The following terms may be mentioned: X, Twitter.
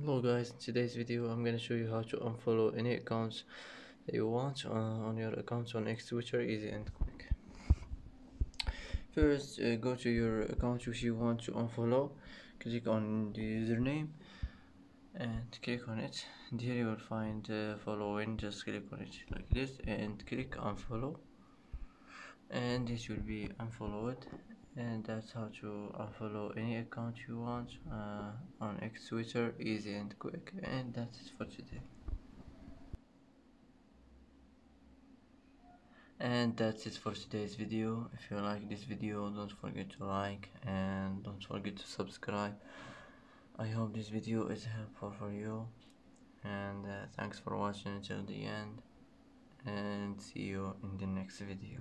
Hello guys, in today's video I'm gonna show you how to unfollow any accounts that you want on your accounts on X, Twitter. Easy and quick. First, go to your account which you want to unfollow, click on the username and click on it, and here you will find following. Just click on it like this and click unfollow, and it will be unfollowed. And that's how to unfollow any account you want on X, Twitter. Easy and quick. And that's it for today. And that's it for today's video. If you like this video, don't forget to like and don't forget to subscribe. I hope this video is helpful for you, and thanks for watching until the end, and see you in the next video.